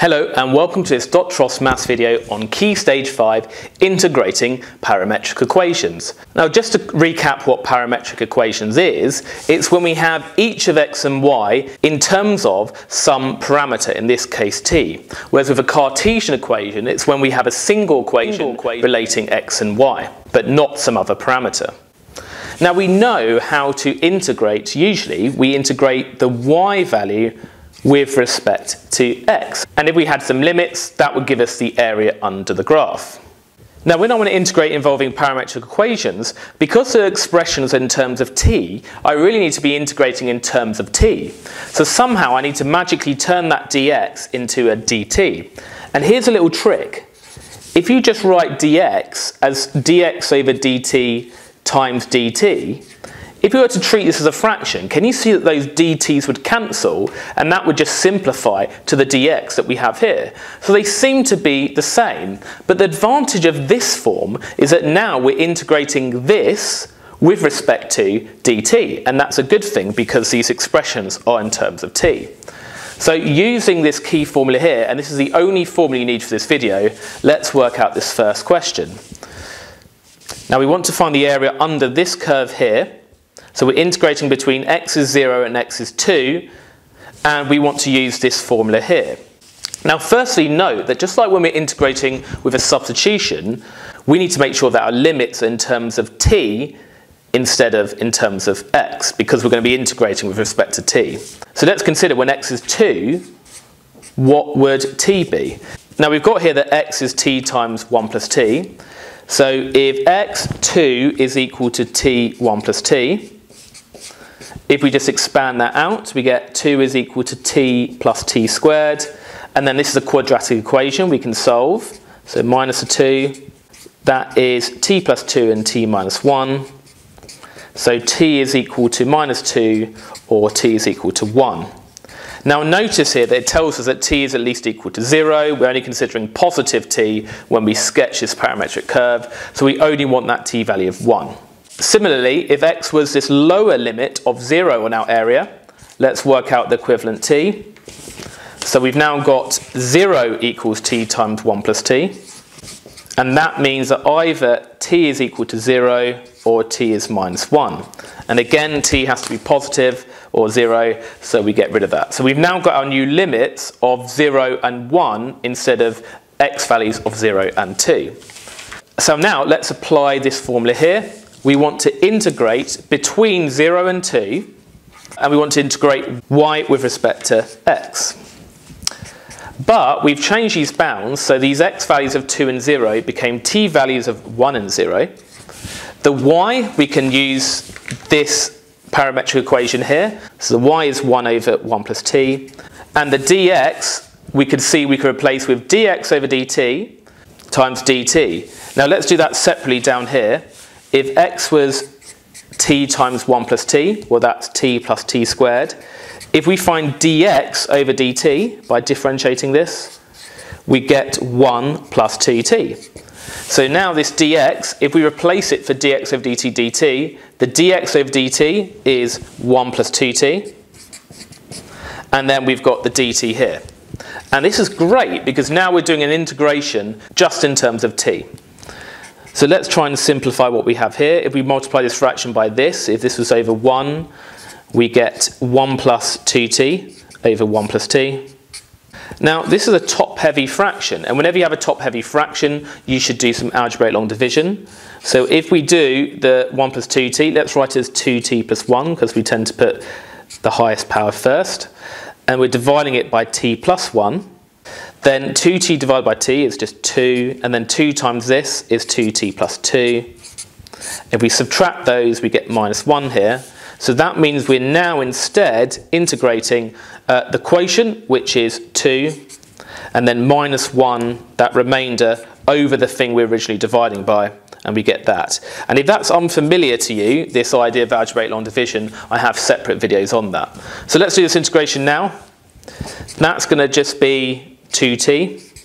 Hello and welcome to this Dr Frost Maths video on Key Stage 5, Integrating Parametric Equations. Now just to recap what parametric equations is, it's when we have each of x and y in terms of some parameter, in this case t. Whereas with a Cartesian equation, it's when we have a single equation relating x and y, but not some other parameter. Now we know how to integrate. Usually we integrate the y value with respect to x. And if we had some limits, that would give us the area under the graph. Now, when I want to integrate involving parametric equations, because they're expressions in terms of t, I really need to be integrating in terms of t. So somehow I need to magically turn that dx into a dt. And here's a little trick. If you just write dx as dx over dt times dt, if we were to treat this as a fraction, can you see that those dt's would cancel, and that would just simplify to the dx that we have here? So they seem to be the same, but the advantage of this form is that now we're integrating this with respect to dt, and that's a good thing because these expressions are in terms of t. So using this key formula here, and this is the only formula you need for this video, let's work out this first question. Now we want to find the area under this curve here. So we're integrating between x is 0 and x is 2, and we want to use this formula here. Now firstly, note that just like when we're integrating with a substitution, we need to make sure that our limits are in terms of t instead of in terms of x, because we're going to be integrating with respect to t. So let's consider when x is 2, what would t be? Now we've got here that x is t times 1 plus t. So if x2 is equal to t1 plus t, if we just expand that out, we get 2 is equal to t plus t squared. And then this is a quadratic equation we can solve. So minus a 2, that is t plus 2 and t minus 1. So t is equal to minus 2, or t is equal to 1. Now notice here that it tells us that t is at least equal to 0. We're only considering positive t when we sketch this parametric curve, so we only want that t value of 1. Similarly, if x was this lower limit of 0 on our area, let's work out the equivalent t. So we've now got 0 equals t times 1 plus t, and that means that either t is equal to 0 or t is minus 1. And again, t has to be positive or 0, so we get rid of that. So we've now got our new limits of 0 and 1 instead of x values of 0 and 2. So now let's apply this formula here. We want to integrate between 0 and 2, and we want to integrate y with respect to x. But we've changed these bounds, so these x values of 2 and 0 became t values of 1 and 0. The y, we can use this parametric equation here. So the y is 1 over 1 plus t. And the dx, we could see we could replace with dx over dt times dt. Now let's do that separately down here. If x was t times 1 plus t, well that's t plus t squared. If we find dx over dt by differentiating this, we get 1 plus tt. So now this dx, if we replace it for dx over dt dt, the dx over dt is 1 plus 2t. And then we've got the dt here. And this is great because now we're doing an integration just in terms of t. So let's try and simplify what we have here. If we multiply this fraction by this, if this was over 1, we get 1 plus 2t over 1 plus t. Now this is a top-heavy fraction, and whenever you have a top-heavy fraction you should do some algebraic long division. So if we do the 1 plus 2t, let's write it as 2t plus 1 because we tend to put the highest power first, and we're dividing it by t plus 1, then 2t divided by t is just 2, and then 2 times this is 2t plus 2. If we subtract those we get minus 1 here. So that means we're now instead integrating the quotient, which is 2, and then minus 1, that remainder, over the thing we're originally dividing by, and we get that. And if that's unfamiliar to you, this idea of algebraic long division, I have separate videos on that. So let's do this integration now. That's going to just be 2t,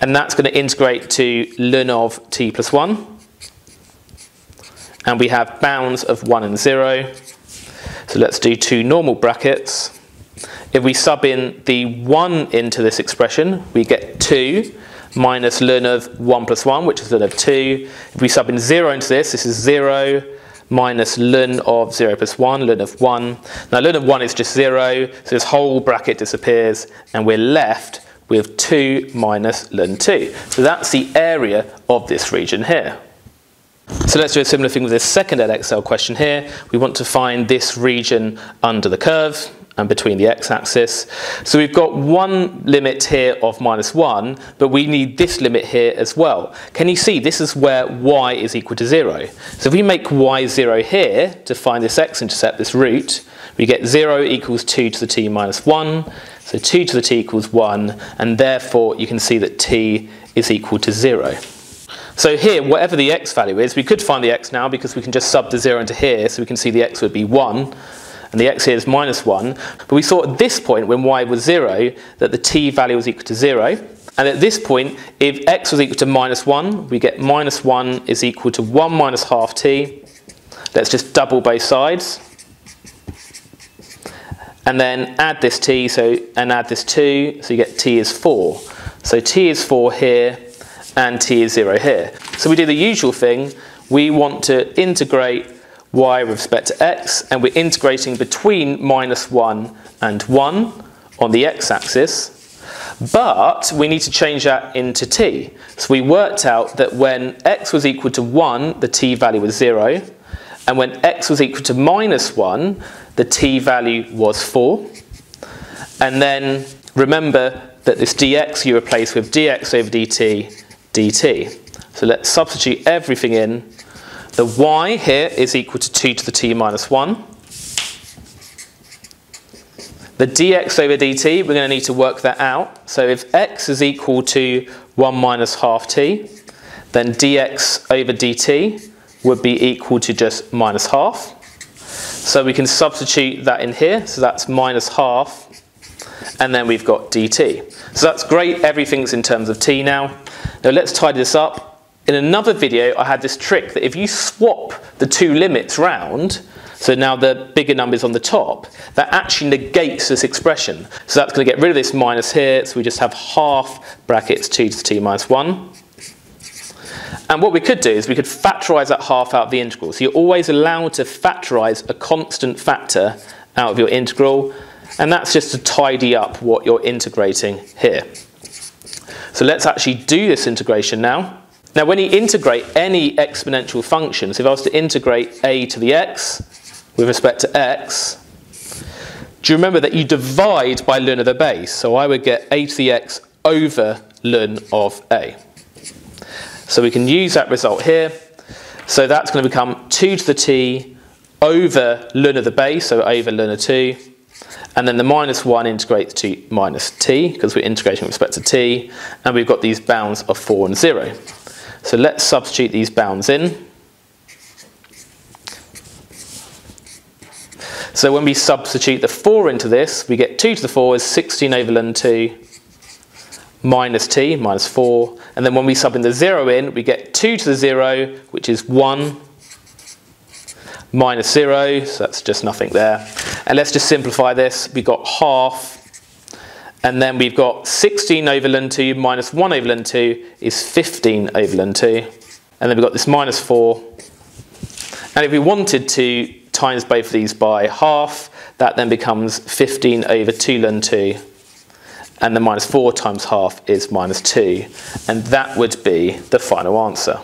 and that's going to integrate to ln of t plus 1. And we have bounds of 1 and 0. So let's do two normal brackets. If we sub in the 1 into this expression, we get 2 minus ln of 1 plus 1, which is ln of 2. If we sub in 0 into this, this is 0 minus ln of 0 plus 1, ln of 1. Now ln of 1 is just 0, so this whole bracket disappears, and we're left with 2 minus ln 2. So that's the area of this region here. So let's do a similar thing with this second LXL question here. We want to find this region under the curve and between the x-axis. So we've got one limit here of minus 1, but we need this limit here as well. Can you see this is where y is equal to 0? So if we make y 0 here to find this x-intercept, this root, we get 0 equals 2 to the t minus 1, so 2 to the t equals 1, and therefore you can see that t is equal to 0. So here, whatever the x value is, we could find the x now because we can just sub the 0 into here, so we can see the x would be 1, and the x here is minus 1. But we saw at this point, when y was 0, that the t value was equal to 0. And at this point, if x was equal to minus 1, we get minus 1 is equal to 1 minus half t. Let's just double both sides. And then add this t, and add this 2, so you get t is 4. So t is 4 here, and t is 0 here. So we do the usual thing. We want to integrate y with respect to x, and we're integrating between minus 1 and 1 on the x-axis, but we need to change that into t. So we worked out that when x was equal to 1, the t value was 0, and when x was equal to minus 1, the t value was 4. And then remember that this dx you replace with dx over dt dt. So let's substitute everything in. The y here is equal to 2 to the t minus 1. The dx over dt, we're going to need to work that out. So if x is equal to 1 minus half t, then dx over dt would be equal to just minus half. So we can substitute that in here, so that's minus half, and then we've got dt. So that's great, everything's in terms of t now. Now let's tidy this up. In another video, I had this trick that if you swap the two limits round, so now the bigger number's on the top, that actually negates this expression. So that's going to get rid of this minus here, so we just have half brackets 2 to the t minus 1. And what we could do is we could factorise that half out of the integral. So you're always allowed to factorise a constant factor out of your integral, and that's just to tidy up what you're integrating here. So let's actually do this integration now. Now when you integrate any exponential function, so if I was to integrate a to the x with respect to x, do you remember that you divide by ln of the base? So I would get a to the x over ln of a. So we can use that result here. So that's going to become 2 to the t over ln of the base, so over ln of 2. And then the minus 1 integrates to minus t, because we're integrating with respect to t. And we've got these bounds of 4 and 0. So let's substitute these bounds in. So when we substitute the 4 into this, we get 2 to the 4 is 16 over ln 2 minus t, minus 4. And then when we sub in the 0 in, we get 2 to the 0, which is 1 minus 0. So that's just nothing there. And let's just simplify this. We've got half. And then we've got 16 over ln 2 minus 1 over ln 2 is 15 over ln 2. And then we've got this minus 4. And if we wanted to times both of these by half, that then becomes 15 over 2 ln 2. And the minus 4 times half is minus 2. And that would be the final answer.